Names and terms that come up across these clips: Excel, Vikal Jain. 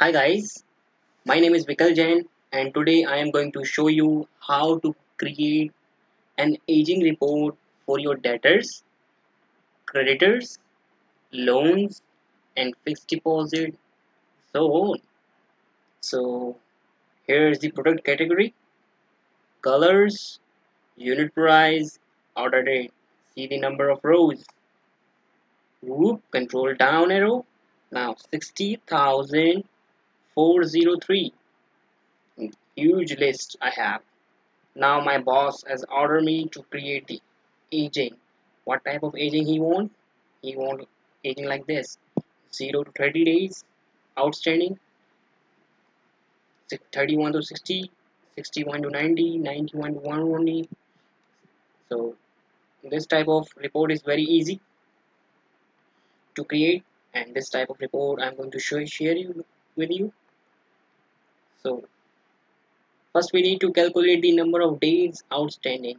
Hi guys, my name is Vikal Jain and today I am going to show you how to create an aging report for your debtors, creditors, loans and fixed deposit, so on. So here is the product category, colors, unit price, order date, see the number of rows, group, control down arrow, now 60,000. 403, huge list I have. Now my boss has ordered me to create the aging. What type of aging he want? He want aging like this: 0 to 30 days, outstanding, 31 to 60, 61 to 90, 91 to 120. So this type of report is very easy to create, and this type of report I'm going to share with you. So first we need to calculate the number of days outstanding.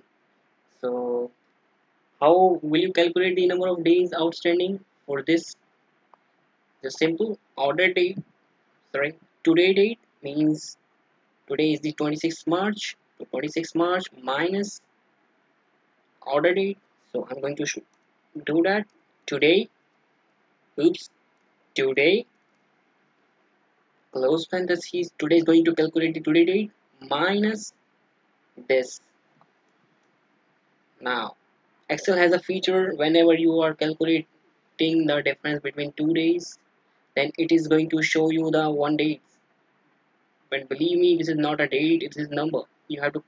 So how will you calculate the number of days outstanding? For this, the simple today date means today is the 26th March. So 26th March minus order date. So I'm going to do that today. Today. Close parentheses, today is going to calculate the today date minus this. Now Excel has a feature, whenever you are calculating the difference between 2 days, then it is going to show you the 1 date. But believe me, this is not a date, it is number. You have to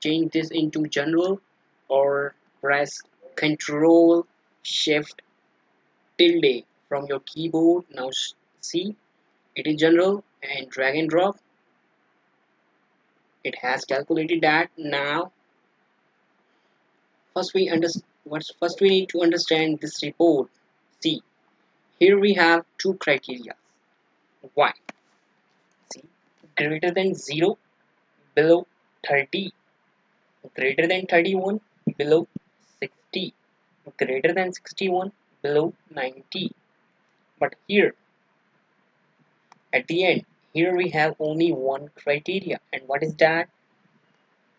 change this into general or press Control Shift tilde from your keyboard. Now see, it is general, and drag and drop. It has calculated that. Now first we need to understand this report. See, here we have two criteria. Why? See, greater than 0, below 30, greater than 31, below 60, greater than 61, below 90. But here at the end, here we have only one criteria, and what is that?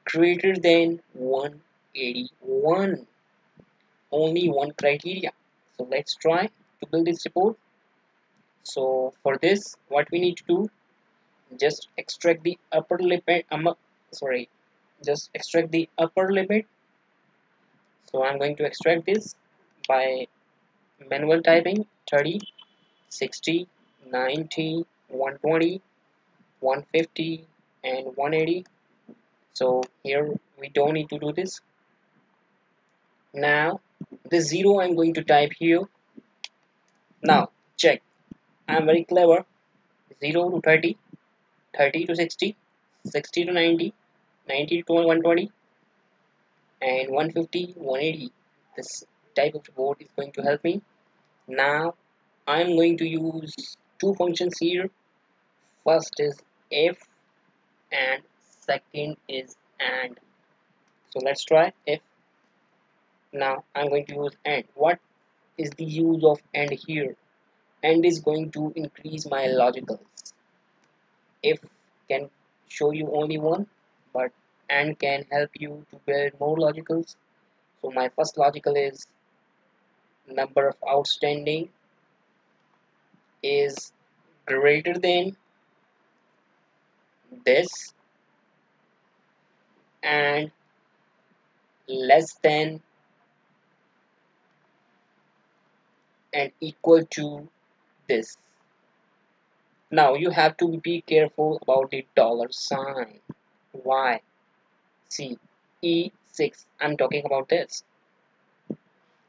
Greater than 181. Only one criteria. So let's try to build this report. So for this, what we need to do, just extract the upper limit. Just extract the upper limit. So I'm going to extract this by manual typing: 30, 60, 90. 120, 150 and 180. So here we don't need to do this. Now the 0 I'm going to type here. Now check, I'm very clever. 0 to 30, 30 to 60, 60 to 90, 90 to 120 and 150, 180. This type of report is going to help me. Now I'm going to use two functions here. First is if and second is and. So let's try if. Now I'm going to use and. What is the use of and here? And is going to increase my logicals. If can show you only one, but and can help you to build more logicals. So my first logical is number of outstanding is greater than this and less than and equal to this. Now you have to be careful about the dollar sign. Why? See, E6, I'm talking about this.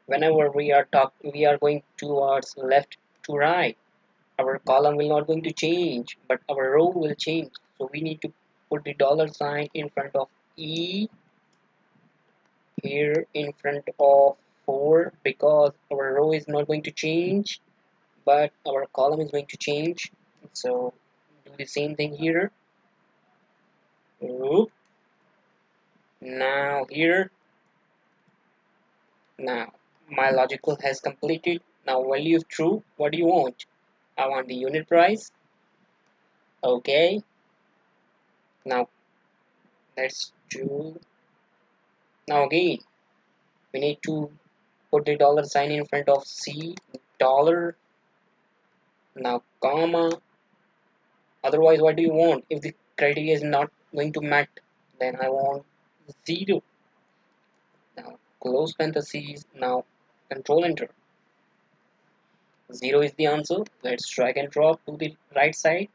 Whenever we are going towards left to right, our column will not going to change, but our row will change. So we need to put the dollar sign in front of E, here in front of 4, because our row is not going to change, but our column is going to change. So do the same thing here. Now here. Now my logical has completed. Now value of true, what do you want? I want the unit price Okay, now let's choose. Now again we need to put the dollar sign in front of C dollar, now comma. Otherwise, what do you want? If the criteria is not going to match, then I want 0. Now close parentheses, now control enter. 0 is the answer. Let's drag and drop to the right side.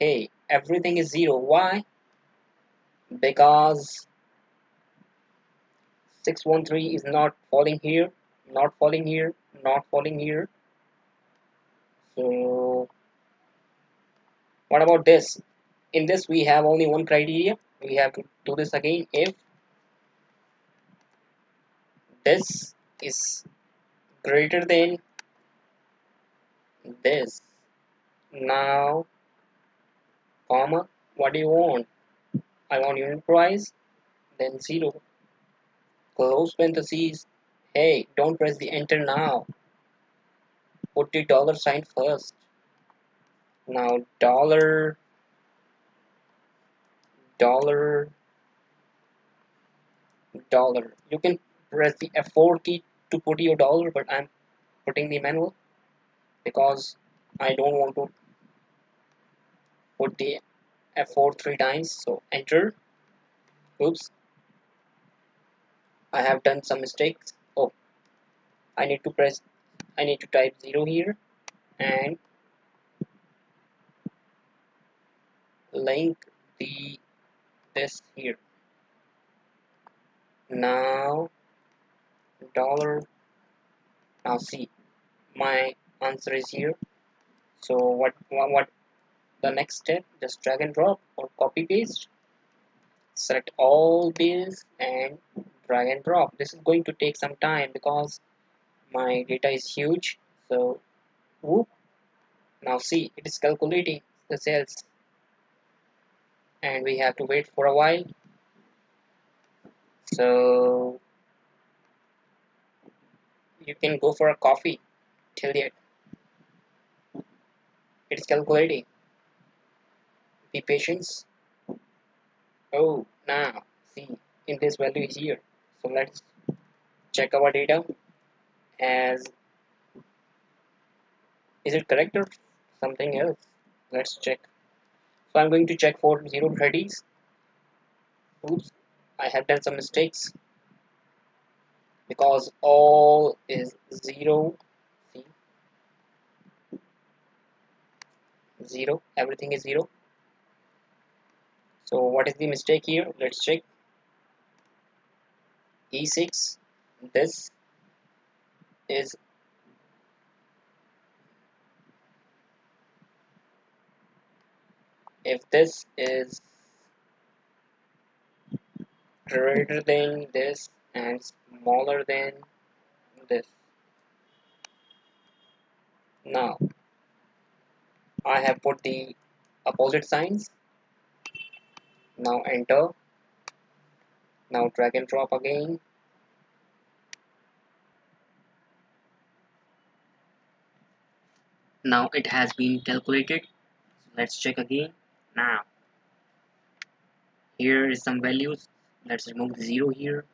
Hey, everything is 0. Why? Because 613 is not falling here, not falling here, not falling here. So what about this? In this we have only one criteria. We have to do this again. If this is greater than this, now comma, what do you want? I want unit price, then 0, close parentheses. Hey, don't press the enter now, put the dollar sign first. Now dollar. You can press the F4 key to put your dollar, but I'm putting the manual because I don't want to put the F4 3 times. So enter. Oops, I have done some mistakes. Oh, I need to type 0 here and link this here. Now dollar, now see, my answer is here. So what the next step? Just drag and drop or copy paste, select all these and drag and drop. This is going to take some time because my data is huge. So whoop, now see, it is calculating the cells and we have to wait for a while. So you can go for a coffee till yet. It's calculating. Be patient. Oh, now see, in this value is here. So let's check our data as is it correct or something else. Let's check. So I'm going to check for 030s. Oops, I have done some mistakes because all is 0. See, 0, everything is 0. So what is the mistake here? Let's check. E6, this is if this is greater than this and smaller than this. Now I have put the opposite signs. Now enter. Now drag and drop again. Now it has been calculated. Let's check again. Now here is some values. Let's remove 0 here.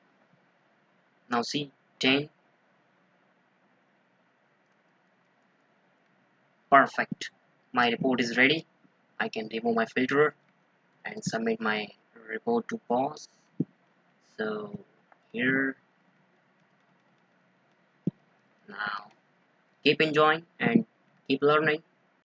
Now see, 10. Perfect. My report is ready. I can remove my filter and submit my report to boss. So here, now keep enjoying and keep learning.